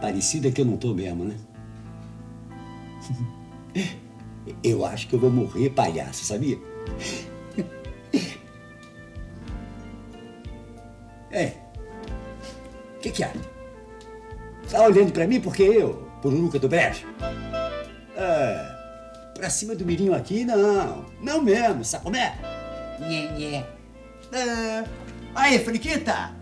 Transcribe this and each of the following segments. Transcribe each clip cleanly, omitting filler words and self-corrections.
Parecida que eu não tô mesmo, né? Eu acho que eu vou morrer palhaço, sabia? É. O que que há? Tá olhando pra mim porque eu, pururuca do brejo? Ah, pra cima do mirinho aqui, não. Não mesmo, sabe como é? Nhe, nhe. Aí, Faniquita!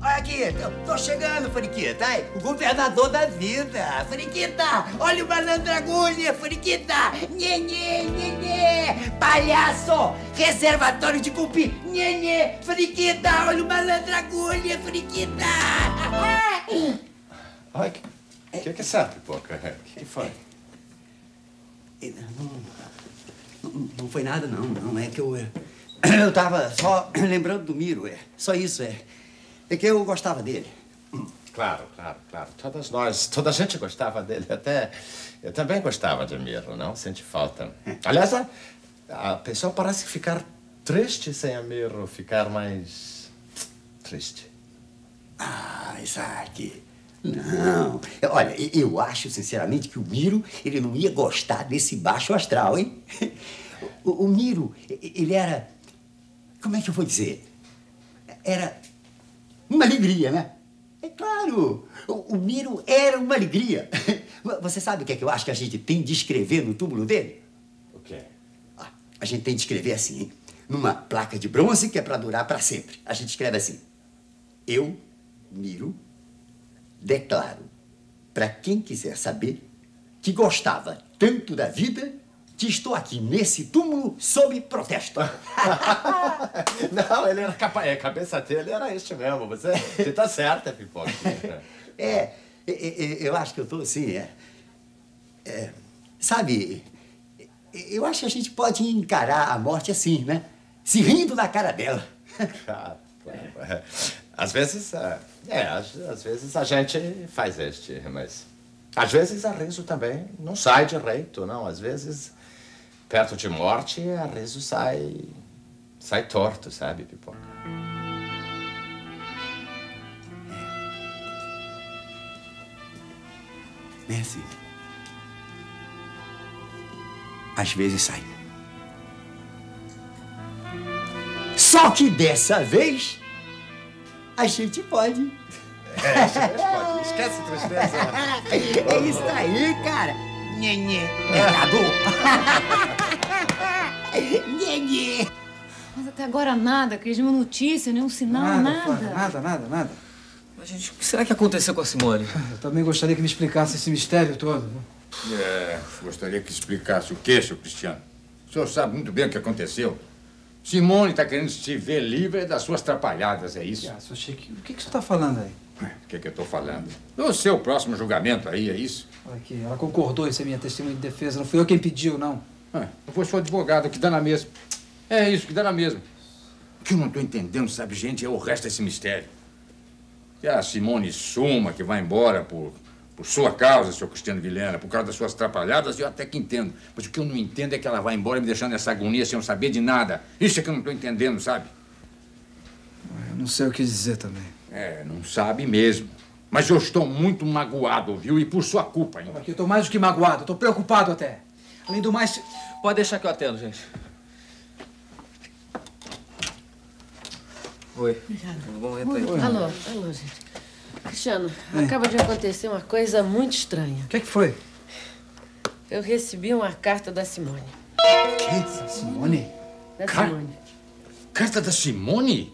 Olha aqui, tô chegando, Faniquita. Ai, o governador da vida. Faniquita, olha o malandragulho, Faniquita. Nhe, nhe, nhe, nhe. Palhaço, reservatório de cupim. Nhe, nhe. Faniquita, olha o malandragulho, Faniquita. Ai, que é essa pipoca? Que foi? Não foi nada, não. É que eu tava só lembrando do Miro, Só isso, É que eu gostava dele. Claro. Toda a gente gostava dele. Até eu também gostava de Miro, não? Sente falta. Aliás, a pessoa parece ficar triste sem a Miro, ficar mais triste. Ah, Isaac. Não. Olha, eu acho, sinceramente, que o Miro, ele não ia gostar desse baixo astral, hein? O Miro, ele era... Como é que eu vou dizer? Era... uma alegria, né? É claro! O Miro era uma alegria. Você sabe o que é que eu acho que a gente tem de escrever no túmulo dele? O quê? A gente tem de escrever assim, hein? Numa placa de bronze que é pra durar pra sempre. A gente escreve assim. Eu, Miro, declaro pra quem quiser saber que gostava tanto da vida que estou aqui nesse túmulo sob protesto. Não, ele era capaz... A cabeça dele era este mesmo. Você tá certa, Pipoca. Eu acho que eu tô assim, sabe, eu acho que a gente pode encarar a morte assim, né? Se rindo da cara dela. Claro. Às vezes a gente faz mas... Às vezes a riso também não sai direito, não. Às vezes... Perto de morte, a riso sai torto, sabe, Pipoca? É assim. Às vezes sai. Só que dessa vez, a gente pode. Esquece a tristeza. É isso aí, cara. Nhenhê, mercador! Nhenhê! Mas até agora nada, Cris, nenhuma notícia, nenhum sinal, nada. Nada. Mas, gente, o que será que aconteceu com a Simone? Eu também gostaria que me explicasse esse mistério todo. Gostaria que explicasse o quê, seu Cristiano? O senhor sabe muito bem o que aconteceu. Simone tá querendo se ver livre das suas atrapalhadas, é isso? Seu Chico, o que que você tá falando aí? O que que eu tô falando? Do seu próximo julgamento aí, é isso? Olha aqui, ela concordou em ser minha testemunha de defesa. Não fui eu quem pediu, não. Não foi seu advogado, que dá na mesma. É isso, que dá na mesma. O que eu não tô entendendo, sabe, gente, é o resto desse mistério. Que a Simone suma, que vai embora por sua causa, seu Cristiano Vilhena, por causa das suas atrapalhadas, eu até que entendo. Mas o que eu não entendo é que ela vai embora me deixando nessa agonia sem eu saber de nada. Isso é que eu não tô entendendo, sabe? Eu não sei o que dizer também. Não sabe mesmo. Mas eu estou muito magoado, viu? E por sua culpa ainda. Eu estou mais do que magoado, estou preocupado até. Além do mais... Pode deixar que eu atendo, gente. Oi. Obrigada. Tudo bom? Entra aí. Oi. Alô, gente. Cristiano, acaba de acontecer uma coisa muito estranha. O que foi? Eu recebi uma carta da Simone. Carta da Simone?